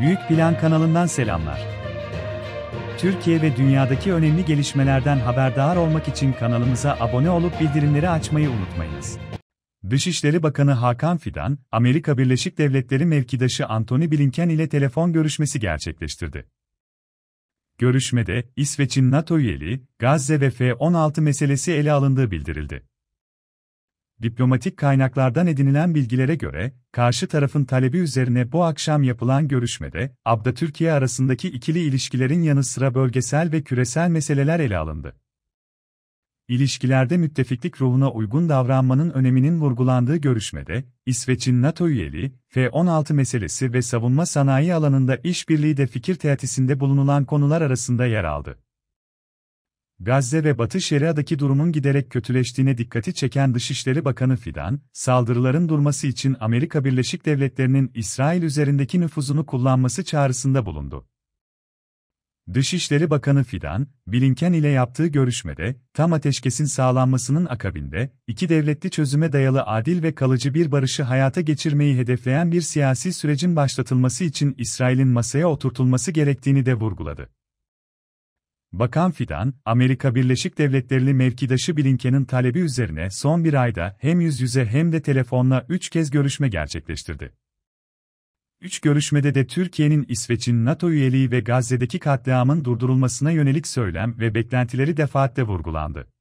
Büyük Plan kanalından selamlar. Türkiye ve dünyadaki önemli gelişmelerden haberdar olmak için kanalımıza abone olup bildirimleri açmayı unutmayınız. Dışişleri Bakanı Hakan Fidan, Amerika Birleşik Devletleri mevkidaşı Anthony Blinken ile telefon görüşmesi gerçekleştirdi. Görüşmede, İsveç'in NATO üyeliği, Gazze ve F-16 meselesi ele alındığı bildirildi. Diplomatik kaynaklardan edinilen bilgilere göre, karşı tarafın talebi üzerine bu akşam yapılan görüşmede, ABD-Türkiye arasındaki ikili ilişkilerin yanı sıra bölgesel ve küresel meseleler ele alındı. İlişkilerde müttefiklik ruhuna uygun davranmanın öneminin vurgulandığı görüşmede, İsveç'in NATO üyeliği, F-16 meselesi ve savunma sanayi alanında işbirliği de fikir teatisinde bulunulan konular arasında yer aldı. Gazze ve Batı Şeria'daki durumun giderek kötüleştiğine dikkati çeken Dışişleri Bakanı Fidan, saldırıların durması için Amerika Birleşik Devletleri'nin İsrail üzerindeki nüfuzunu kullanması çağrısında bulundu. Dışişleri Bakanı Fidan, Blinken ile yaptığı görüşmede, tam ateşkesin sağlanmasının akabinde, iki devletli çözüme dayalı adil ve kalıcı bir barışı hayata geçirmeyi hedefleyen bir siyasi sürecin başlatılması için İsrail'in masaya oturtulması gerektiğini de vurguladı. Bakan Fidan, Amerika Birleşik Devletleri'li mevkidaşı Blinken'in talebi üzerine son bir ayda hem yüz yüze hem de telefonla 3 kez görüşme gerçekleştirdi. 3 görüşmede de Türkiye'nin İsveç'in NATO üyeliği ve Gazze'deki katliamın durdurulmasına yönelik söylem ve beklentileri defaatle vurgulandı.